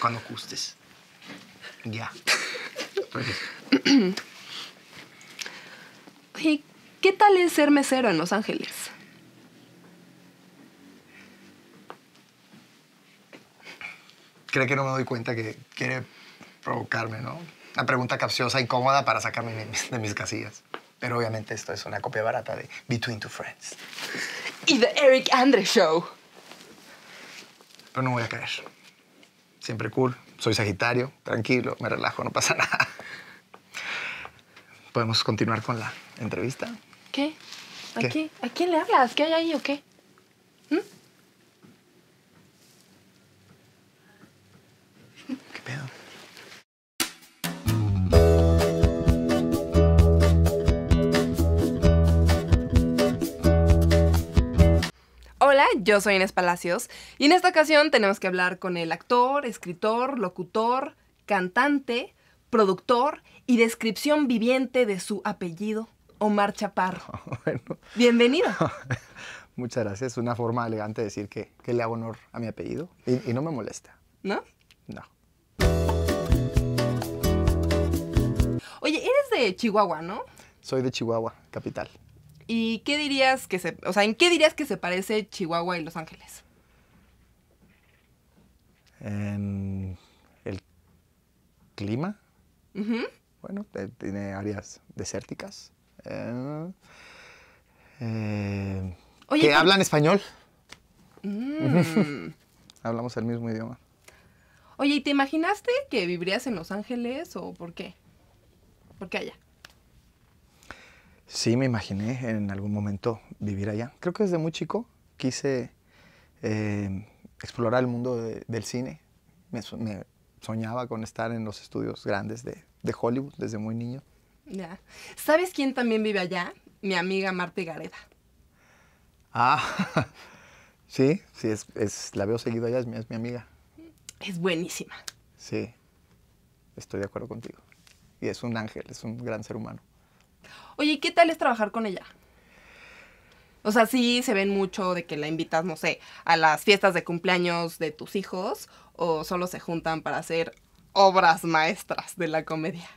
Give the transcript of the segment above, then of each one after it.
Cuando gustes. Ya. Oye, ¿qué tal es ser mesero en Los Ángeles? Cree que no me doy cuenta que quiere provocarme, ¿no? Una pregunta capciosa, incómoda para sacarme de mis casillas. Pero obviamente esto es una copia barata de Between Two Friends. Y The Eric Andre Show. Pero no voy a caer. Siempre cool. Soy sagitario, tranquilo, me relajo, no pasa nada. ¿Podemos continuar con la entrevista? ¿Qué? ¿Qué? ¿A quién le hablas? ¿Qué hay ahí o qué? ¿Qué pedo? Hola, yo soy Inés Palacios y en esta ocasión tenemos que hablar con el actor, escritor, locutor, cantante, productor y descripción viviente de su apellido, Omar Chaparro. Bueno. Bienvenido. Muchas gracias. Es una forma elegante de decir que le hago honor a mi apellido y no me molesta. ¿No? No. Oye, eres de Chihuahua, ¿no? Soy de Chihuahua, capital. ¿Y qué dirías que se... O sea, ¿en qué dirías que se parece Chihuahua y Los Ángeles? En el clima. Bueno, tiene áreas desérticas. Oye, que hablan español. Hablamos el mismo idioma. Oye, ¿y te imaginaste que vivirías en Los Ángeles o por qué? ¿Por qué allá? Sí, me imaginé en algún momento vivir allá. Creo que desde muy chico quise explorar el mundo del cine. Me soñaba con estar en los estudios grandes de Hollywood desde muy niño. Ya. ¿Sabes quién también vive allá? Mi amiga Martha Higareda. Ah, sí, la veo seguido allá, es mi amiga. Es buenísima. Sí, estoy de acuerdo contigo. Y es un ángel, es un gran ser humano. Oye, ¿qué tal es trabajar con ella? O sea, sí se ven mucho de que la invitas, no sé, a las fiestas de cumpleaños de tus hijos o solo se juntan para hacer obras maestras de la comedia.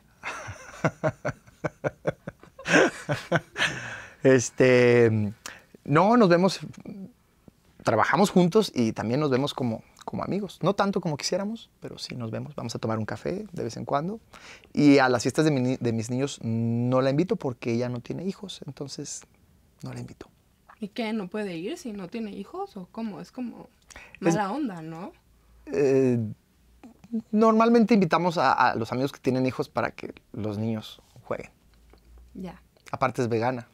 No, nos vemos, trabajamos juntos y también nos vemos como amigos. No tanto como quisiéramos, pero sí nos vemos. Vamos a tomar un café de vez en cuando. Y a las fiestas de mis niños no la invito porque ella no tiene hijos, entonces no la invito. ¿Y qué? ¿No puede ir si no tiene hijos? ¿O cómo? Es como mala onda, ¿no? Normalmente invitamos a los amigos que tienen hijos para que los niños jueguen. Ya. Aparte es vegana.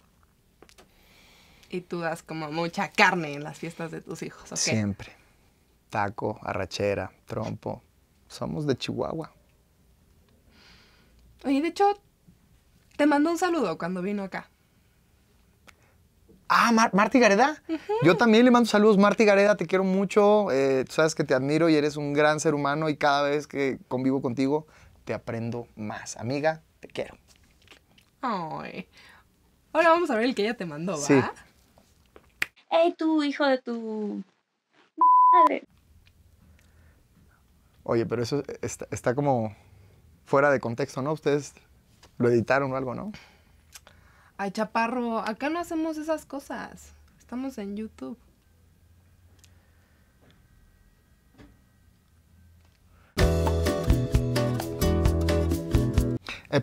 Y tú das como mucha carne en las fiestas de tus hijos, ¿ok? Siempre. Taco, arrachera, trompo. Somos de Chihuahua. Oye, de hecho, te mandó un saludo cuando vino acá. Ah, Martha Higareda. Yo también le mando saludos. Martha Higareda, te quiero mucho. Tú sabes que te admiro y eres un gran ser humano y cada vez que convivo contigo te aprendo más. Amiga, te quiero. Ay. Ahora vamos a ver el que ella te mandó, ¿va? Sí. Ey, tú, hijo de tu... madre. Oye, pero eso está como fuera de contexto, ¿no? Ustedes lo editaron o algo, ¿no? Ay, Chaparro, acá no hacemos esas cosas. Estamos en YouTube.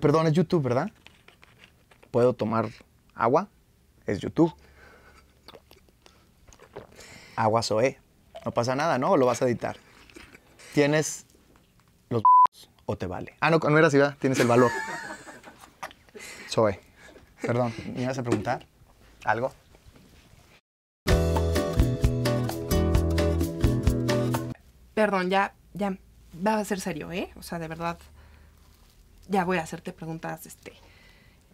Perdón, es YouTube, ¿verdad? ¿Puedo tomar agua? Es YouTube. Agua Zoé. No pasa nada, ¿no? ¿O lo vas a editar? ¿Tienes los o te vale? Ah, no, no era ciudad. Tienes el valor. Zoe. Perdón, ¿me ibas a preguntar algo? Perdón, ya va a ser serio, ¿eh? O sea, de verdad, ya voy a hacerte preguntas,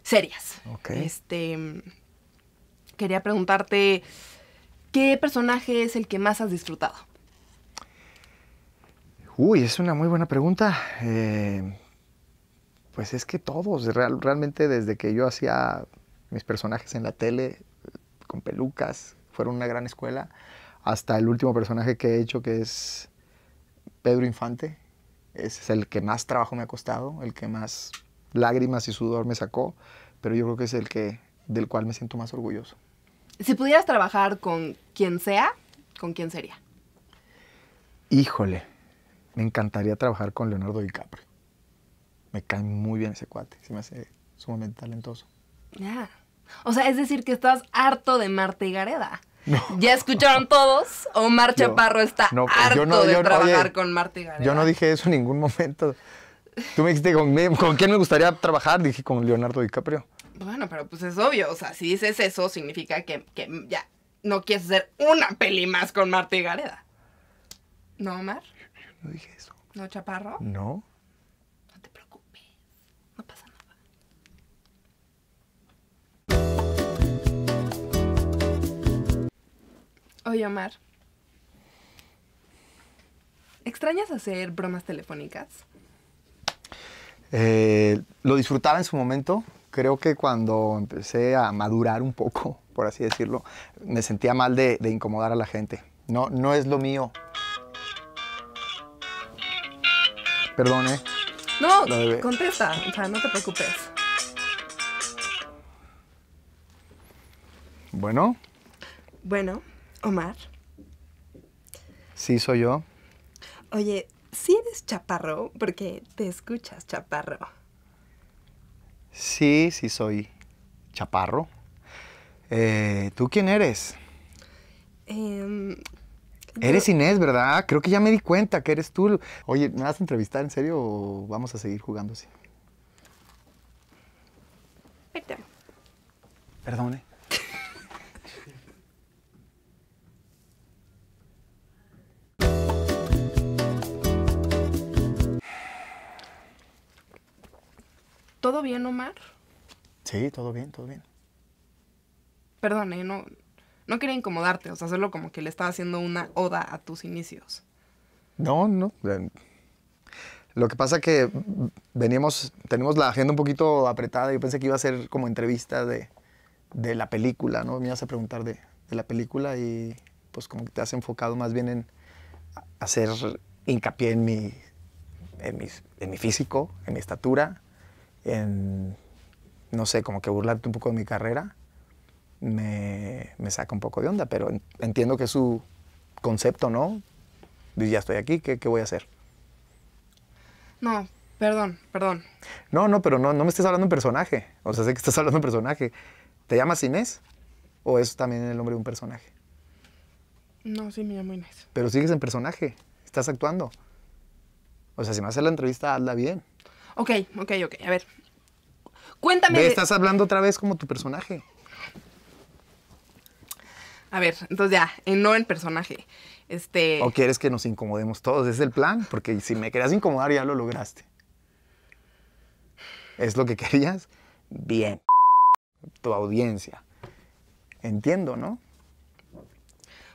serias. Ok. Quería preguntarte... ¿Qué personaje es el que más has disfrutado? Uy, es una muy buena pregunta. Pues es que todos, realmente desde que yo hacía mis personajes en la tele, con pelucas, fueron una gran escuela, hasta el último personaje que he hecho, que es Pedro Infante. Ese es el que más trabajo me ha costado, el que más lágrimas y sudor me sacó, pero yo creo que es el que, del cual me siento más orgulloso. Si pudieras trabajar con quien sea, ¿con quién sería? Híjole, me encantaría trabajar con Leonardo DiCaprio. Me cae muy bien ese cuate, se me hace sumamente talentoso. Ah. O sea, es decir que estás harto de Martha Higareda. No. ¿Ya escucharon todos? Omar Chaparro está harto de trabajar con Martha Higareda. Yo no dije eso en ningún momento. Tú me dijiste, ¿con quién me gustaría trabajar? Dije, con Leonardo DiCaprio. Bueno, pero pues es obvio. O sea, si dices eso, significa que ya no quieres hacer una peli más con Martha Higareda. ¿No, Omar? Yo no dije eso. ¿No, Chaparro? No. No te preocupes. No pasa nada. Oye, Omar, ¿extrañas hacer bromas telefónicas? Lo disfrutaba en su momento. Creo que cuando empecé a madurar un poco, por así decirlo, me sentía mal de incomodar a la gente. No, no es lo mío. Perdone. No, contesta. O sea, no te preocupes. Bueno. Bueno. Omar. Sí, soy yo. Oye, ¿sí eres Chaparro? Porque te escuchas Chaparro. Sí, sí soy Chaparro. ¿Tú quién eres? Eres Inés, ¿verdad? Creo que ya me di cuenta que eres tú. Oye, ¿me vas a entrevistar en serio o vamos a seguir jugando así? Perdón. Perdone. ¿Todo bien, Omar? Sí, todo bien, todo bien. Perdón, no quería incomodarte, o sea, hacerlo como que le estaba haciendo una oda a tus inicios. No, no. Lo que pasa es que tenemos la agenda un poquito apretada. Yo pensé que iba a ser como entrevista de la película, ¿no? Me ibas a preguntar de la película y pues como que te has enfocado más bien en hacer hincapié en mi físico, en mi estatura. No sé, como que burlarte un poco de mi carrera me saca un poco de onda, pero entiendo que es su concepto, ¿no? Y ya estoy aquí, ¿qué voy a hacer? No, perdón. No, pero no me estés hablando en personaje. O sea, sé que estás hablando en personaje. ¿Te llamas Inés? ¿O es también el nombre de un personaje? No, sí me llamo Inés. Pero sigues en personaje, estás actuando. O sea, si me haces la entrevista, hazla bien. Ok. A ver. Cuéntame. Estás hablando otra vez como tu personaje. A ver, entonces ya, no en personaje. ¿O quieres que nos incomodemos todos? ¿Es el plan? Porque si me querías incomodar ya lo lograste. ¿Es lo que querías? Bien. Tu audiencia. Entiendo, ¿no?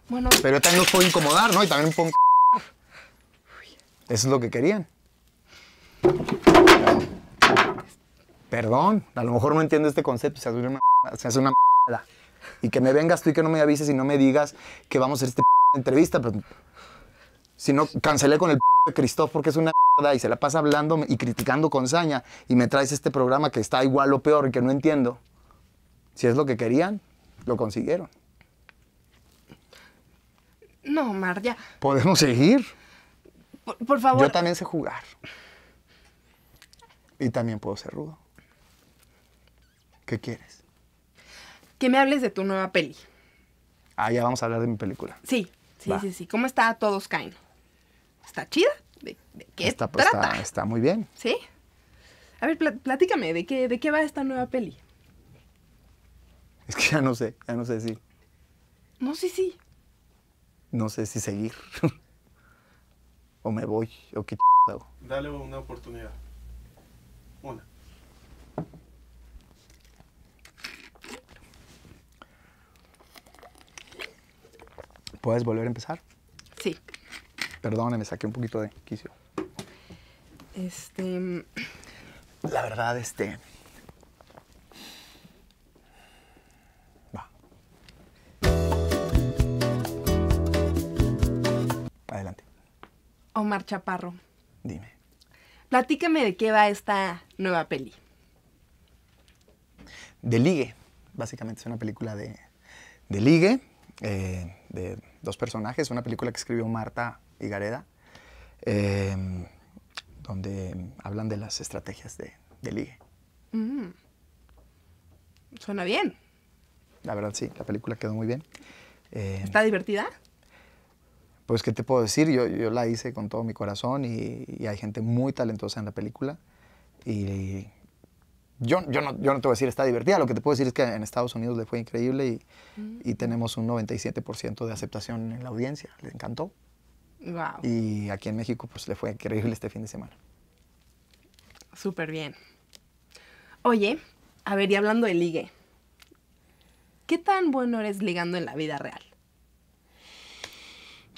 Bueno. Pero yo también los puedo incomodar, ¿no? Y también puedo... Eso es lo que querían. Perdón, a lo mejor no entiendo este concepto, se hace una mierda. Y que me vengas tú y que no me avises y no me digas que vamos a hacer esta entrevista, pero si no, cancelé con el de Cristóbal porque es una mierda y se la pasa hablando y criticando con saña y me traes este programa que está igual o peor y que no entiendo. Si es lo que querían, lo consiguieron. No, Omar, ya. ¿Podemos seguir? Por favor. Yo también sé jugar. Y también puedo ser rudo. ¿Qué quieres? Que me hables de tu nueva peli. Ah, ya vamos a hablar de mi película. Sí. ¿Cómo está Todos Caen? ¿Está chida? ¿De qué trata? Está muy bien. ¿Sí? A ver, platícame, ¿de qué va esta nueva peli? Es que ya no sé si... No, sí. No sé si seguir. O me voy, o qué hago. Dale una oportunidad. Una. ¿Puedes volver a empezar? Sí. Perdóname, me saqué un poquito de quicio. La verdad, Va. Omar Chaparro. Dime. Platícame de qué va esta nueva peli. De ligue. Básicamente es una película de ligue, de dos personajes. Una película que escribió Martha Higareda, donde hablan de las estrategias de ligue. Suena bien. La verdad, sí. La película quedó muy bien. ¿Está divertida? Pues, ¿qué te puedo decir? Yo la hice con todo mi corazón y hay gente muy talentosa en la película. Y yo no te voy a decir está divertida. Lo que te puedo decir es que en Estados Unidos le fue increíble y tenemos un 97% de aceptación en la audiencia. Le encantó. Wow. Y aquí en México, pues, le fue increíble este fin de semana. Súper bien. Oye, a ver, y hablando de ligue, ¿qué tan bueno eres ligando en la vida real?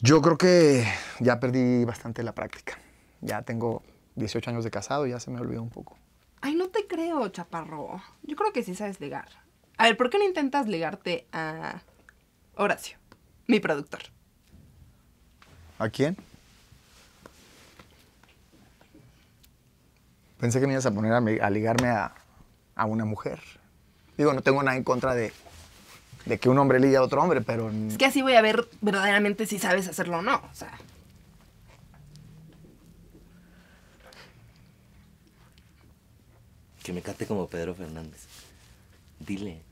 Yo creo que ya perdí bastante la práctica. Ya tengo 18 años de casado y ya se me olvidó un poco. Ay, no te creo, Chaparro. Yo creo que sí sabes ligar. A ver, ¿por qué no intentas ligarte a Horacio, mi productor? ¿A quién? Pensé que me ibas a poner a ligarme a una mujer. Digo, no tengo nada en contra de que un hombre ligue a otro hombre, pero... Es que así voy a ver verdaderamente si sabes hacerlo o no, o sea... Que me cante como Pedro Fernández. Dile.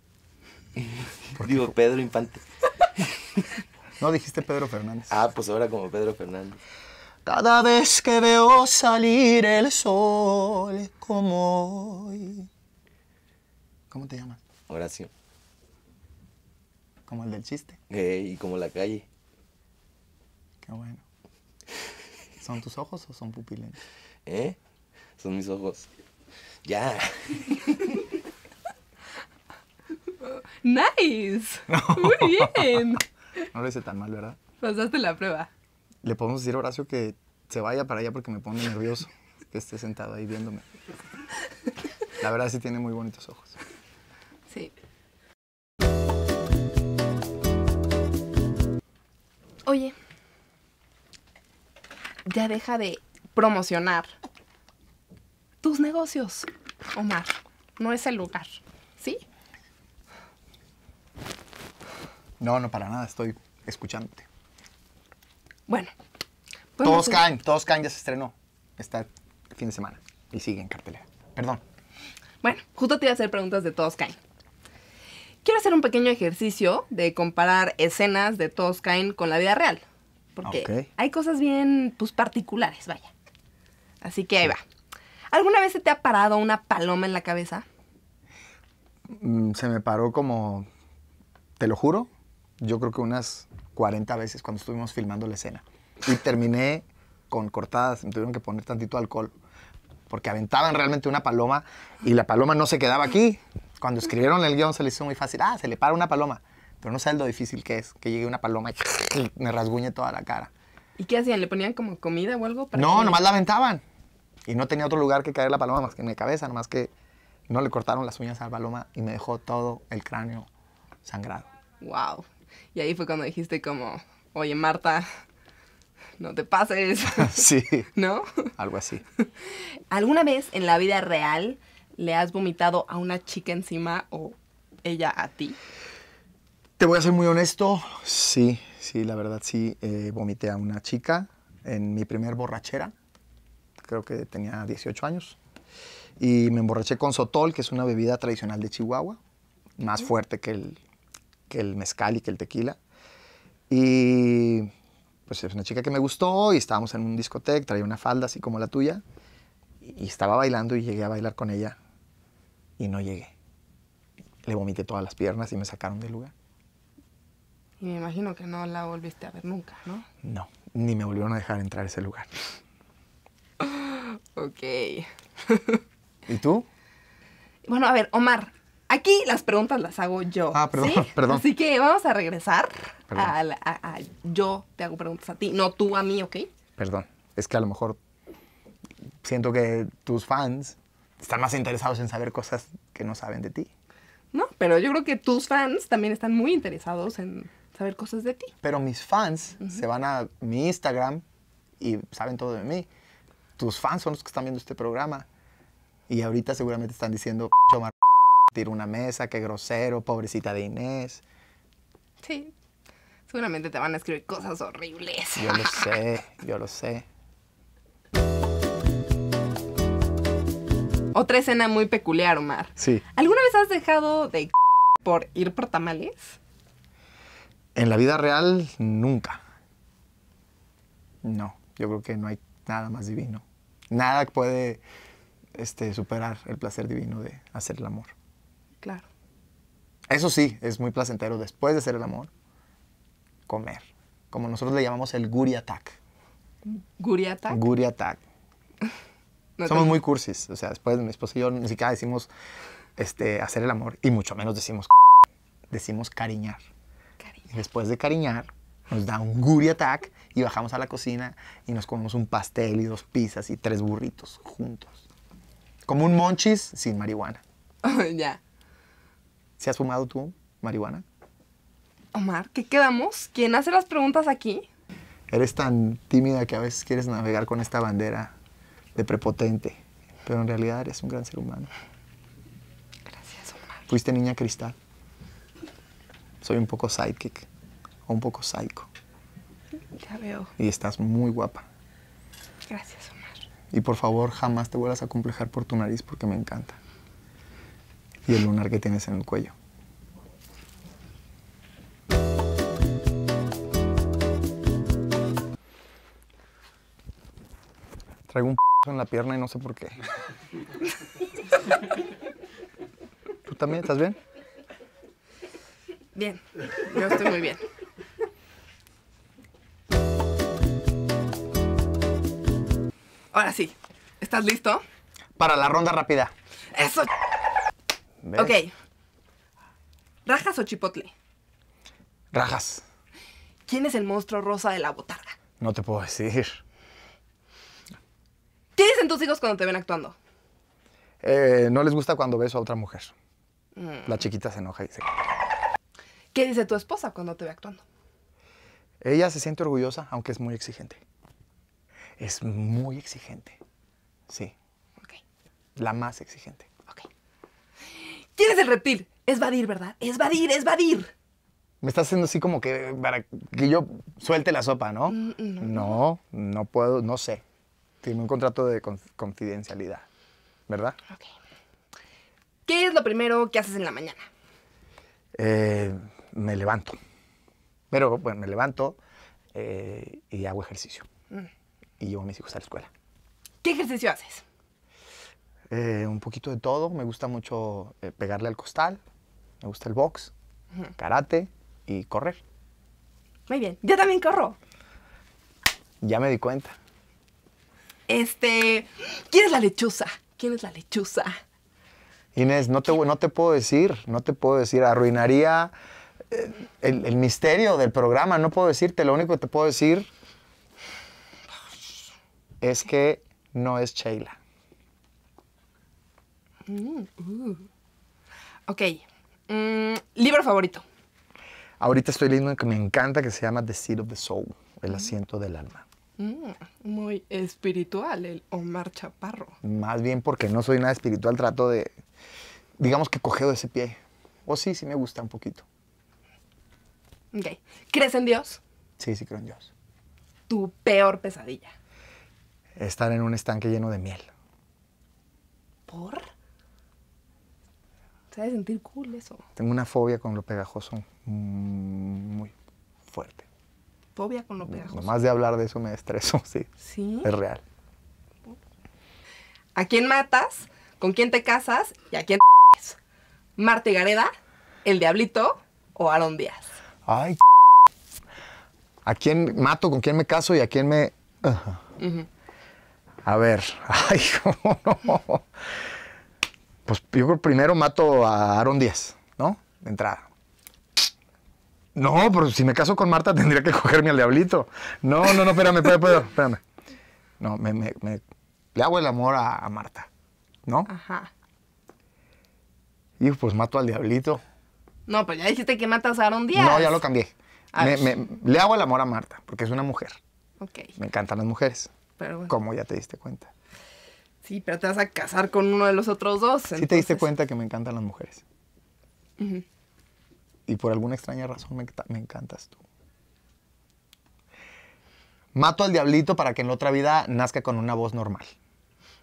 Digo, Pedro Infante. No, dijiste Pedro Fernández. Ah, pues ahora como Pedro Fernández. Cada vez que veo salir el sol como hoy... ¿Cómo te llamas? Horacio. Como el del chiste. Y como la calle. Qué bueno. ¿Son tus ojos o son pupilentes? Son mis ojos. Ya. Nice. No. Muy bien. No lo hice tan mal, ¿verdad? Pasaste la prueba. Le podemos decir a Horacio que se vaya para allá porque me pone nervioso que esté sentado ahí viéndome. La verdad sí tiene muy bonitos ojos. Sí. Oye, ya deja de promocionar tus negocios, Omar. No es el lugar, ¿sí? No, no, para nada. Estoy escuchándote. Bueno. Pues Todos Caen ya se estrenó. Está fin de semana y sigue en cartelera. Perdón. Bueno, justo te iba a hacer preguntas de Todos Caen. Quiero hacer un pequeño ejercicio de comparar escenas de Todos Caen con la vida real. Porque hay cosas bien, pues, particulares, vaya. Así que ahí va. ¿Alguna vez se te ha parado una paloma en la cabeza? Se me paró como, te lo juro, yo creo que unas 40 veces cuando estuvimos filmando la escena. Y terminé con cortadas, me tuvieron que poner tantito alcohol. Porque aventaban realmente una paloma y la paloma no se quedaba aquí. Cuando escribieron el guión se le hizo muy fácil. Ah, se le para una paloma. Pero no sabes lo difícil que es que llegue una paloma y me rasguñe toda la cara. ¿Y qué hacían? ¿Le ponían como comida o algo? No, nomás la aventaban. Y no tenía otro lugar que caer la paloma más que en mi cabeza. Nomás que no le cortaron las uñas a la paloma y me dejó todo el cráneo sangrado. Wow. Y ahí fue cuando dijiste como, oye, Martha, no te pases. Sí. ¿No? Algo así. ¿Alguna vez en la vida real... ¿Le has vomitado a una chica encima o ella a ti? Te voy a ser muy honesto. Sí, sí, la verdad sí. Vomité a una chica en mi primer borrachera. Creo que tenía 18 años. Y me emborraché con sotol, que es una bebida tradicional de Chihuahua. Más fuerte que el mezcal y que el tequila. Y pues es una chica que me gustó y estábamos en un discoteca. Traía una falda así como la tuya. Y estaba bailando y llegué a bailar con ella. Y no llegué. Le vomité todas las piernas y me sacaron del lugar. Y me imagino que no la volviste a ver nunca, ¿no? No, ni me volvieron a dejar entrar a ese lugar. Ok. ¿Y tú? Bueno, a ver, Omar, aquí las preguntas las hago yo. Ah, perdón, ¿sí? Perdón. Así que vamos a regresar a yo te hago preguntas a ti, no tú a mí, ¿ok? Perdón, es que a lo mejor siento que tus fans... están más interesados en saber cosas que no saben de ti. No, pero yo creo que tus fans también están muy interesados en saber cosas de ti. Pero mis fans se van a mi Instagram y saben todo de mí. Tus fans son los que están viendo este programa y ahorita seguramente están diciendo, Omar, tira una mesa, qué grosero, pobrecita de Inés. Sí, seguramente te van a escribir cosas horribles. Yo lo sé, yo lo sé. Otra escena muy peculiar, Omar. Sí. ¿Alguna vez has dejado de por ir por tamales? En la vida real, nunca. No, yo creo que no hay nada más divino. Nada puede superar el placer divino de hacer el amor. Claro. Eso sí, es muy placentero después de hacer el amor, comer. Como nosotros le llamamos el guri attack. ¿Guri attack? Guri attack. No somos muy cursis. O sea, después mi esposo y yo ni siquiera decimos hacer el amor y mucho menos decimos cariñar. Y después de cariñar, nos da un guri attack y bajamos a la cocina y nos comemos un pastel y 2 pizzas y 3 burritos juntos. Como un monchis sin marihuana. Ya. ¿Se has fumado tú marihuana? Omar, ¿qué quedamos? ¿Quién hace las preguntas aquí? Eres tan tímida que a veces quieres navegar con esta bandera de prepotente, pero en realidad eres un gran ser humano. Gracias, Omar. Fuiste niña cristal. Soy un poco sidekick, o un poco psycho. Ya veo. Y estás muy guapa. Gracias, Omar. Y por favor, jamás te vuelvas a complejar por tu nariz porque me encanta. Y el lunar que tienes en el cuello. Traigo un p*** en la pierna y no sé por qué. ¿Tú también? ¿Estás bien? Bien. Yo estoy muy bien. Ahora sí. ¿Estás listo? Para la ronda rápida. ¡Eso! ¿Ves? Ok. ¿Rajas o chipotle? Rajas. ¿Quién es el monstruo rosa de la botarga? No te puedo decir. ¿Qué dicen tus hijos cuando te ven actuando? No les gusta cuando beso a otra mujer. La chiquita se enoja y se... ¿Qué dice tu esposa cuando te ve actuando? Ella se siente orgullosa, aunque es muy exigente. Es muy exigente. Sí. Ok. La más exigente. Ok. ¿Quién es el reptil? Es Vadir, ¿verdad? Es Vadir, es Vadir. Me estás haciendo así como que para que yo suelte la sopa, ¿no? No puedo, no sé. Tiene un contrato de confidencialidad, ¿verdad? Ok. ¿Qué es lo primero que haces en la mañana? Me levanto. Pero, bueno, me levanto y hago ejercicio. Y llevo a mis hijos a la escuela. ¿Qué ejercicio haces? Un poquito de todo. Me gusta mucho pegarle al costal. Me gusta el box, karate y correr. Muy bien. Yo también corro. Ya me di cuenta. ¿Quién es la lechuza? ¿Quién es la lechuza? Inés, no te puedo decir, arruinaría el misterio del programa, no puedo decirte, lo único que te puedo decir es que no es Sheila. Ok, libro favorito. Ahorita estoy leyendo uno que me encanta, que se llama The Seat of the Soul, El asiento del alma. Muy espiritual el Omar Chaparro. Más bien porque no soy nada espiritual, trato de, digamos que cojeo de ese pie. O sí, sí me gusta un poquito. Ok. ¿Crees en Dios? Sí, sí creo en Dios. ¿Tu peor pesadilla? Estar en un estanque lleno de miel. ¿Por? Te ha de sentir cool eso. Tengo una fobia con lo pegajoso muy fuerte. Fobia con lo pegajoso. Nomás de hablar de eso me estreso, sí. ¿Sí? Es real. ¿A quién matas? ¿Con quién te casas? ¿Y a quién te casas? ¿Martha Higareda, el Diablito o Aaron Díaz? Ay, ¿a quién mato? ¿Con quién me caso? ¿Y a quién me...? A ver, ay, ¿cómo no? Pues yo creo primero mato a Aaron Díaz, ¿no? De entrada. No, pero si me caso con Martha tendría que cogerme al Diablito. No, espérame. No, le hago el amor a Martha, ¿no? Ajá. Y pues mato al Diablito. No, pero ya dijiste que matas a Aaron Díaz. No, ya lo cambié. Le hago el amor a Martha, porque es una mujer. Okay. Me encantan las mujeres, pero bueno, como ya te diste cuenta. Sí, pero te vas a casar con uno de los otros dos. Sí, entonces te diste cuenta que me encantan las mujeres. Uh-huh. Y por alguna extraña razón me encantas tú. Mato al diablito para que en la otra vida nazca con una voz normal.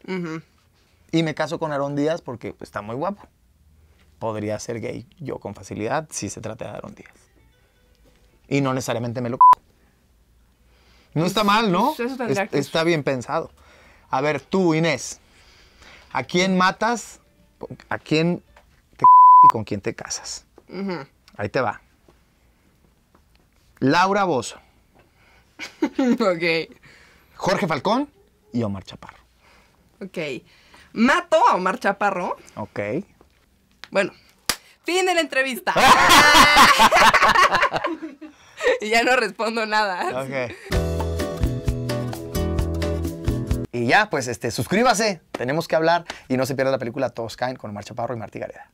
Uh-huh. Y me caso con Aaron Díaz porque está muy guapo. Podría ser gay yo con facilidad si se trata de Aaron Díaz. Y no necesariamente me lo... No está mal, ¿no? Está bien pensado. A ver, tú, Inés, ¿a quién matas? ¿A quién te y con quién te casas? Uh-huh. Ahí te va. Laura Bozzo. Ok. Jorge Falcón y Omar Chaparro. Ok. Mato a Omar Chaparro. Ok. Bueno, fin de la entrevista. Y ya no respondo nada. Ok. Y ya, pues, suscríbase. Tenemos que hablar y no se pierda la película Todos Caen con Omar Chaparro y Martha Higareda.